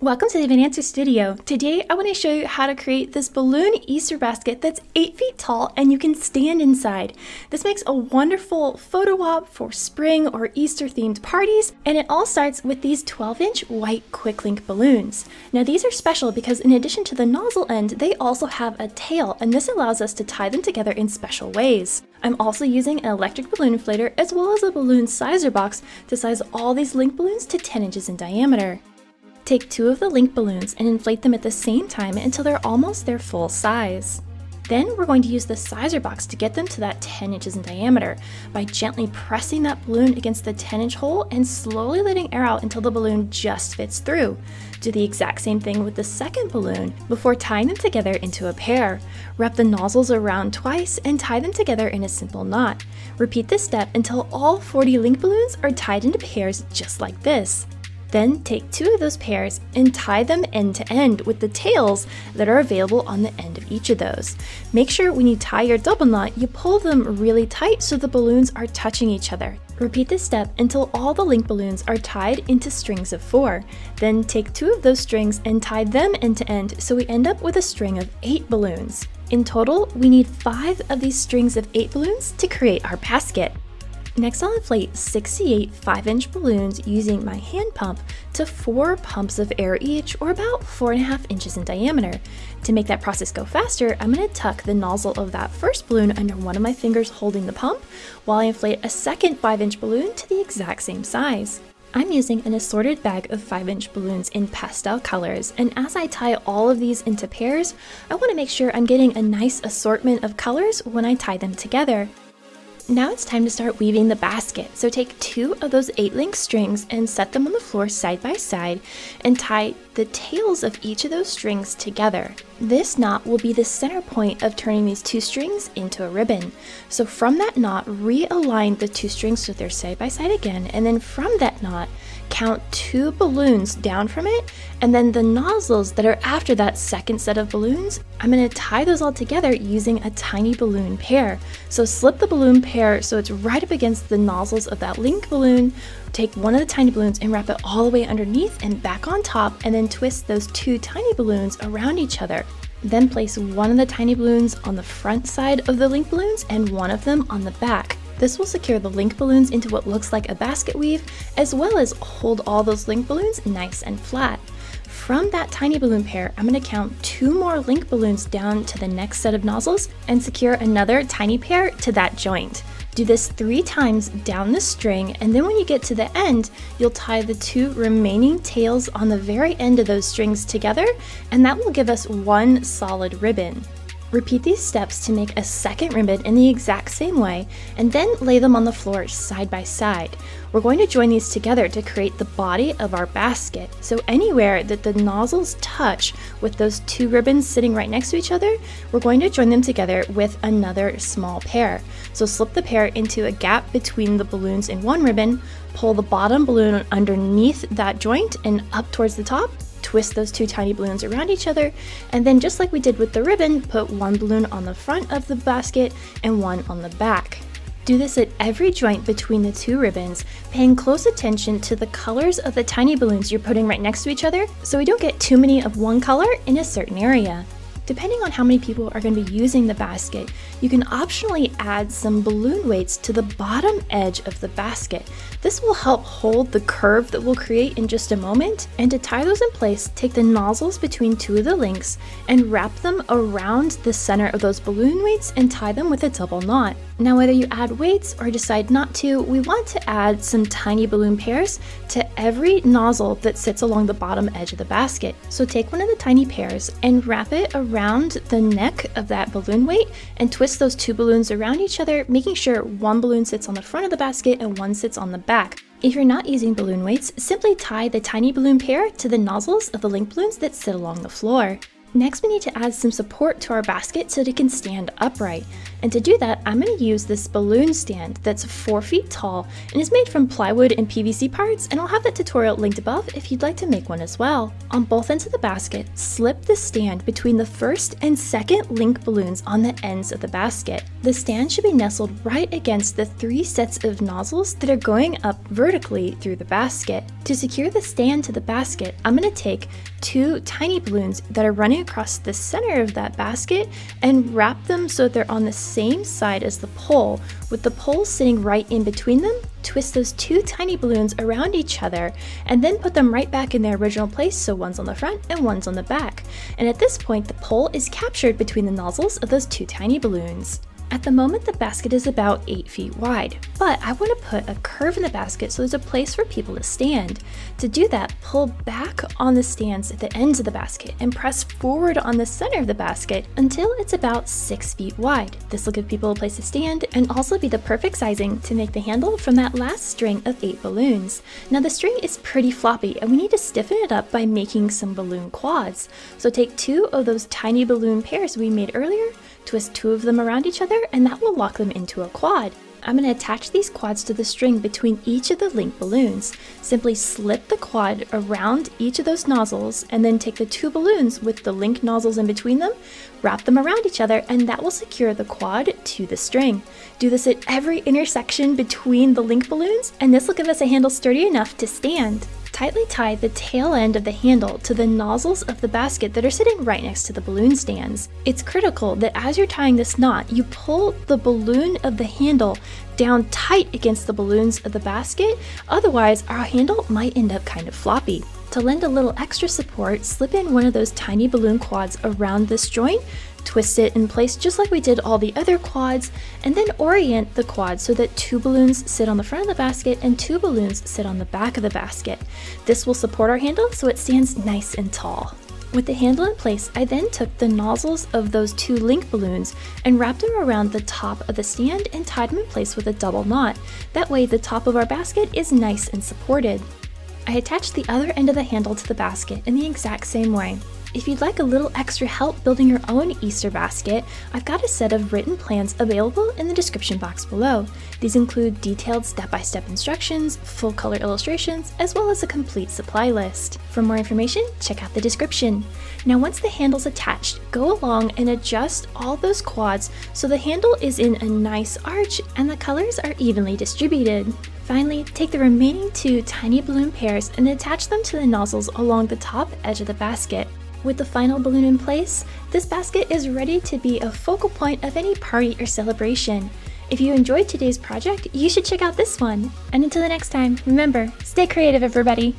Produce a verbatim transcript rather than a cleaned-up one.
Welcome to the Event Answer Studio. Today I want to show you how to create this balloon Easter basket that's eight feet tall and you can stand inside. This makes a wonderful photo op for spring or Easter themed parties, and it all starts with these twelve inch white Quick Link balloons. Now these are special because in addition to the nozzle end, they also have a tail, and this allows us to tie them together in special ways. I'm also using an electric balloon inflator as well as a balloon sizer box to size all these link balloons to ten inches in diameter. Take two of the link balloons and inflate them at the same time until they're almost their full size. Then we're going to use the sizer box to get them to that ten inches in diameter by gently pressing that balloon against the ten inch hole and slowly letting air out until the balloon just fits through. Do the exact same thing with the second balloon before tying them together into a pair. Wrap the nozzles around twice and tie them together in a simple knot. Repeat this step until all forty link balloons are tied into pairs just like this. Then take two of those pairs and tie them end to end with the tails that are available on the end of each of those. Make sure when you tie your double knot, you pull them really tight so the balloons are touching each other. Repeat this step until all the link balloons are tied into strings of four. Then take two of those strings and tie them end to end so we end up with a string of eight balloons. In total, we need five of these strings of eight balloons to create our basket. Next, I'll inflate sixty-eight five inch balloons using my hand pump to four pumps of air each, or about four and a half inches in diameter. To make that process go faster, I'm going to tuck the nozzle of that first balloon under one of my fingers holding the pump, while I inflate a second five inch balloon to the exact same size. I'm using an assorted bag of five inch balloons in pastel colors, and as I tie all of these into pairs, I want to make sure I'm getting a nice assortment of colors when I tie them together. Now it's time to start weaving the basket, so take two of those eight link strings and set them on the floor side by side and tie the tails of each of those strings together. This knot will be the center point of turning these two strings into a ribbon. So from that knot, realign the two strings so they're side by side again, and then from that knot, count two balloons down from it, and then the nozzles that are after that second set of balloons, I'm going to tie those all together using a tiny balloon pair. So slip the balloon pair so it's right up against the nozzles of that link balloon, take one of the tiny balloons and wrap it all the way underneath and back on top, and then twist those two tiny balloons around each other. Then place one of the tiny balloons on the front side of the link balloons and one of them on the back. This will secure the link balloons into what looks like a basket weave, as well as hold all those link balloons nice and flat. From that tiny balloon pair, I'm going to count two more link balloons down to the next set of nozzles and secure another tiny pair to that joint. Do this three times down the string, and then when you get to the end, you'll tie the two remaining tails on the very end of those strings together, and that will give us one solid ribbon. Repeat these steps to make a second ribbon in the exact same way, and then lay them on the floor side by side. We're going to join these together to create the body of our basket. So anywhere that the nozzles touch with those two ribbons sitting right next to each other, we're going to join them together with another small pair. So slip the pair into a gap between the balloons in one ribbon, pull the bottom balloon underneath that joint and up towards the top, twist those two tiny balloons around each other, and then just like we did with the ribbon, put one balloon on the front of the basket and one on the back. Do this at every joint between the two ribbons, paying close attention to the colors of the tiny balloons you're putting right next to each other so we don't get too many of one color in a certain area. Depending on how many people are going to be using the basket, you can optionally add some balloon weights to the bottom edge of the basket. This will help hold the curve that we'll create in just a moment. And to tie those in place, take the nozzles between two of the links and wrap them around the center of those balloon weights and tie them with a double knot. Now, whether you add weights or decide not to, we want to add some tiny balloon pairs to every nozzle that sits along the bottom edge of the basket. So take one of the tiny pairs and wrap it around Around the neck of that balloon weight and twist those two balloons around each other, making sure one balloon sits on the front of the basket and one sits on the back. If you're not using balloon weights, simply tie the tiny balloon pair to the nozzles of the link balloons that sit along the floor. Next, we need to add some support to our basket so that it can stand upright. And to do that, I'm going to use this balloon stand that's four feet tall and is made from plywood and P V C parts, and I'll have that tutorial linked above if you'd like to make one as well. On both ends of the basket, slip the stand between the first and second link balloons on the ends of the basket. The stand should be nestled right against the three sets of nozzles that are going up vertically through the basket. To secure the stand to the basket, I'm going to take two tiny balloons that are running across the center of that basket and wrap them so they're on the same side as the pole, with the pole sitting right in between them. Twist those two tiny balloons around each other and then put them right back in their original place, so one's on the front and one's on the back. And at this point, the pole is captured between the nozzles of those two tiny balloons. At the moment, the basket is about eight feet wide, but I want to put a curve in the basket so there's a place for people to stand. To do that, pull back on the stands at the ends of the basket and press forward on the center of the basket until it's about six feet wide. This will give people a place to stand and also be the perfect sizing to make the handle from that last string of eight balloons. Now the string is pretty floppy and we need to stiffen it up by making some balloon quads. So take two of those tiny balloon pairs we made earlier, twist two of them around each other, and that will lock them into a quad. I'm going to attach these quads to the string between each of the link balloons. Simply slip the quad around each of those nozzles and then take the two balloons with the link nozzles in between them, wrap them around each other, and that will secure the quad to the string. Do this at every intersection between the link balloons, and this will give us a handle sturdy enough to stand. Tightly tie the tail end of the handle to the nozzles of the basket that are sitting right next to the balloon stands. It's critical that as you're tying this knot, you pull the balloon of the handle down tight against the balloons of the basket, otherwise our handle might end up kind of floppy. To lend a little extra support, slip in one of those tiny balloon quads around this joint, twist it in place just like we did all the other quads, and then orient the quad so that two balloons sit on the front of the basket and two balloons sit on the back of the basket. This will support our handle so it stands nice and tall. With the handle in place, I then took the nozzles of those two link balloons and wrapped them around the top of the stand and tied them in place with a double knot. That way the top of our basket is nice and supported. I attached the other end of the handle to the basket in the exact same way. If you'd like a little extra help building your own Easter basket, I've got a set of written plans available in the description box below. These include detailed step-by-step instructions, full-color illustrations, as well as a complete supply list. For more information, check out the description. Now once the handle's attached, go along and adjust all those quads so the handle is in a nice arch and the colors are evenly distributed. Finally, take the remaining two tiny balloon pairs and attach them to the nozzles along the top edge of the basket. With the final balloon in place, this basket is ready to be a focal point of any party or celebration. If you enjoyed today's project, you should check out this one. And until the next time, remember, stay creative, everybody!